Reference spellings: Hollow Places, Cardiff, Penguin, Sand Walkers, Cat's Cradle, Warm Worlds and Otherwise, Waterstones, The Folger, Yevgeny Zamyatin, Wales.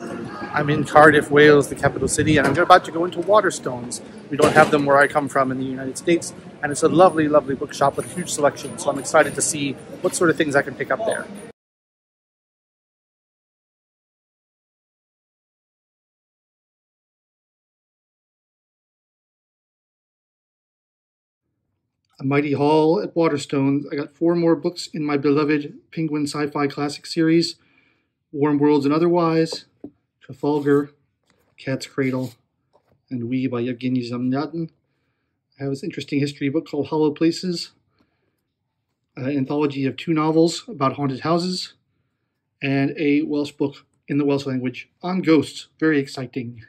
I'm in Cardiff, Wales, the capital city, and I'm about to go into Waterstones. We don't have them where I come from in the United States, and it's a lovely, lovely bookshop with a huge selection, so I'm excited to see what sort of things I can pick up there. A mighty haul at Waterstones. I got 4 more books in my beloved Penguin Sci-Fi Classics series, Warm Worlds and Otherwise, The Folger, Cat's Cradle, and We by Yevgeny Zamyatin. I have this interesting history book called Hollow Places, an anthology of 2 novels about haunted houses, and a Welsh book in the Welsh language on ghosts. Very exciting.